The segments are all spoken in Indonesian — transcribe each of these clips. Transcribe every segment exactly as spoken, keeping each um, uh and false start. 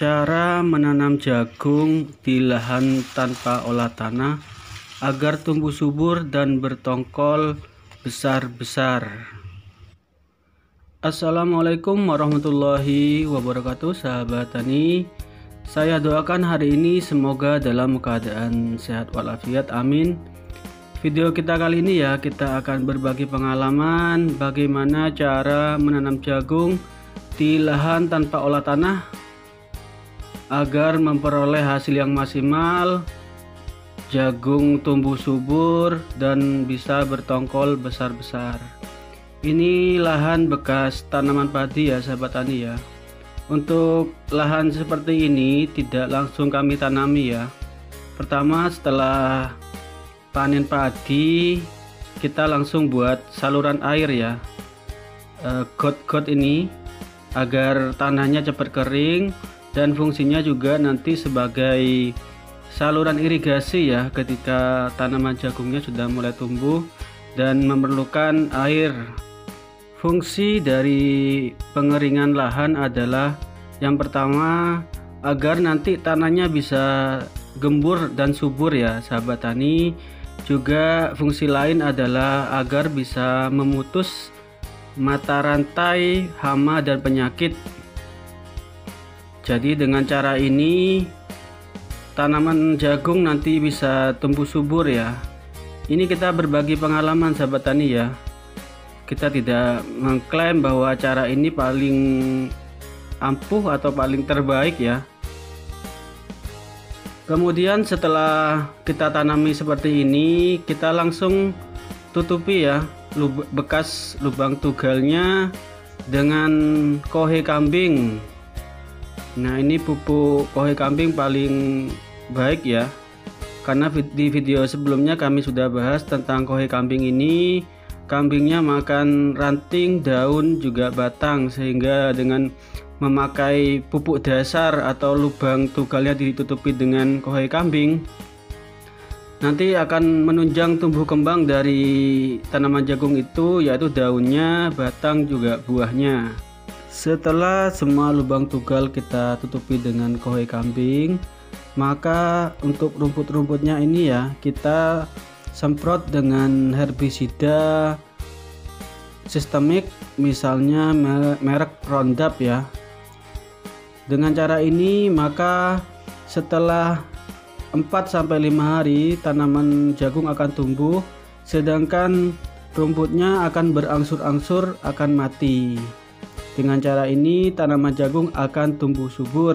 Cara menanam jagung di lahan tanpa olah tanah agar tumbuh subur dan bertongkol besar-besar. Assalamualaikum warahmatullahi wabarakatuh sahabat tani. Saya doakan hari ini semoga dalam keadaan sehat walafiat, amin. Video kita kali ini ya, kita akan berbagi pengalaman bagaimana cara menanam jagung di lahan tanpa olah tanah agar memperoleh hasil yang maksimal, jagung tumbuh subur dan bisa bertongkol besar-besar. Ini lahan bekas tanaman padi ya sahabat tani ya. Untuk lahan seperti ini tidak langsung kami tanami ya. Pertama, setelah panen padi kita langsung buat saluran air ya, e, got-got ini agar tanahnya cepat kering. Dan fungsinya juga nanti sebagai saluran irigasi ya, ketika tanaman jagungnya sudah mulai tumbuh dan memerlukan air. Fungsi dari pengeringan lahan adalah yang pertama, agar nanti tanahnya bisa gembur dan subur ya sahabat tani. Juga fungsi lain adalah agar bisa memutus mata rantai hama dan penyakit. Jadi dengan cara ini tanaman jagung nanti bisa tumbuh subur ya. Ini kita berbagi pengalaman sahabat tani ya. Kita tidak mengklaim bahwa cara ini paling ampuh atau paling terbaik ya. Kemudian setelah kita tanami seperti ini, kita langsung tutupi ya bekas lubang tugalnya dengan kohe kambing. Nah, ini pupuk kohe kambing paling baik ya, karena di video sebelumnya kami sudah bahas tentang kohe kambing ini. Kambingnya makan ranting, daun, juga batang, sehingga dengan memakai pupuk dasar atau lubang tugalnya ditutupi dengan kohe kambing, nanti akan menunjang tumbuh kembang dari tanaman jagung itu, yaitu daunnya, batang, juga buahnya. Setelah semua lubang tugal kita tutupi dengan kohe kambing, maka untuk rumput-rumputnya ini ya kita semprot dengan herbisida sistemik, misalnya merek Roundup ya. Dengan cara ini maka setelah empat sampai lima hari tanaman jagung akan tumbuh, sedangkan rumputnya akan berangsur-angsur akan mati. Dengan cara ini tanaman jagung akan tumbuh subur.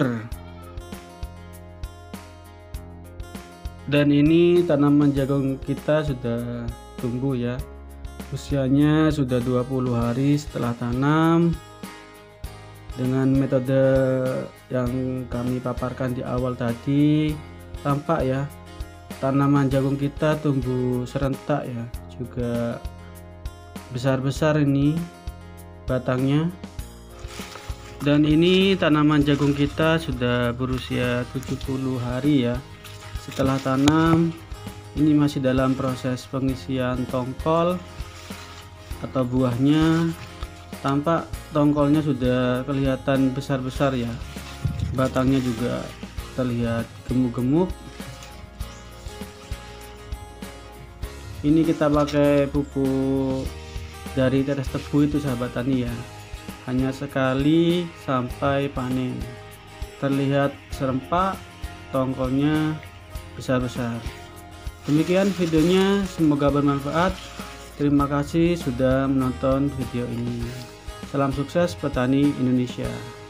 Dan ini tanaman jagung kita sudah tumbuh ya. Usianya sudah dua puluh hari setelah tanam. Dengan metode yang kami paparkan di awal tadi, tampak ya tanaman jagung kita tumbuh serentak ya. Juga besar-besar ini batangnya. Dan ini tanaman jagung kita sudah berusia tujuh puluh hari ya setelah tanam. Ini masih dalam proses pengisian tongkol atau buahnya. Tampak tongkolnya sudah kelihatan besar-besar ya, batangnya juga terlihat gemuk-gemuk. Ini kita pakai pupuk dari tetes tebu itu sahabat tani ya, hanya sekali sampai panen. Terlihat serempak, tongkolnya besar-besar. Demikian videonya, semoga bermanfaat. Terima kasih sudah menonton video ini. Salam sukses petani Indonesia.